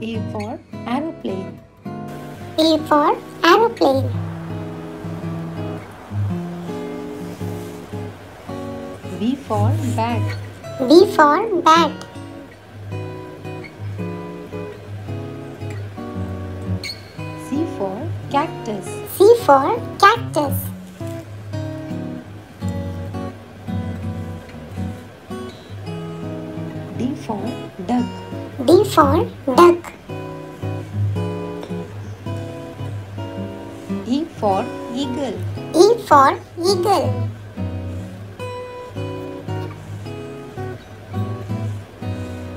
A for aeroplane. A for aeroplane. B for bat. B for bat. C for cactus. C for cactus. D for duck. D for duck. E for eagle. E for eagle.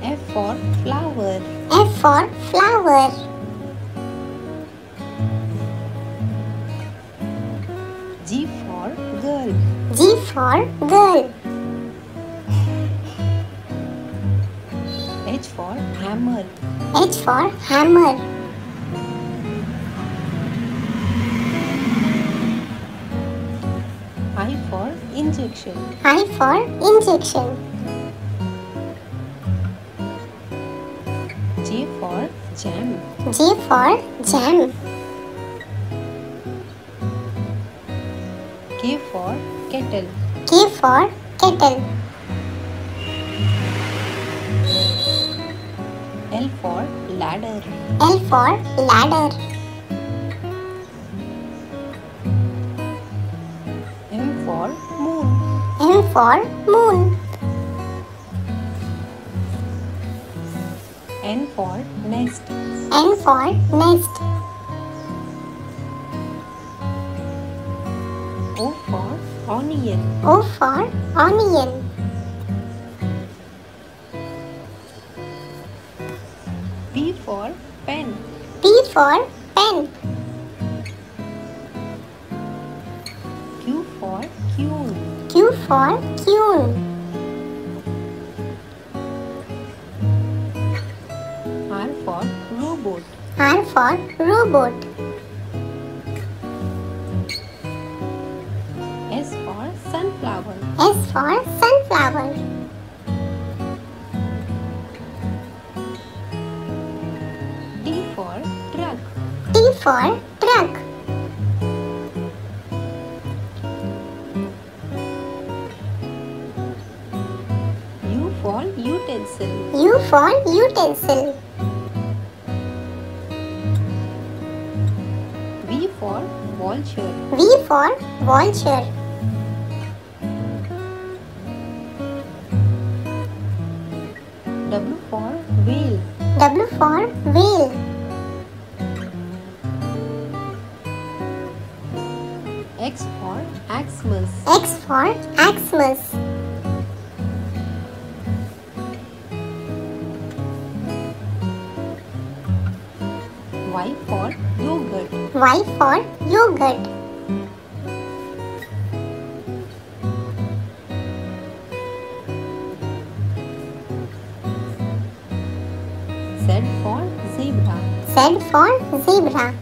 F for flower. F for flower. G for girl. G for girl. H for hammer. H for hammer. I for injection. I for injection. J for jam. J for jam. K for kettle. K for kettle. L for ladder. L for ladder. M for moon. M for moon. N for nest. N for nest. O for onion. O for onion. P for pen. P for pen. Q for queen. Q for queen. R for robot. R for robot. S for sunflower. S for sunflower. T for truck. T for truck. U for utensil. U for utensil. V for vulture. V for vulture. W for whale. W for whale. X for Xmas. X for Xmas. Y for yogurt. Y for yogurt. Z for zebra. Z for zebra.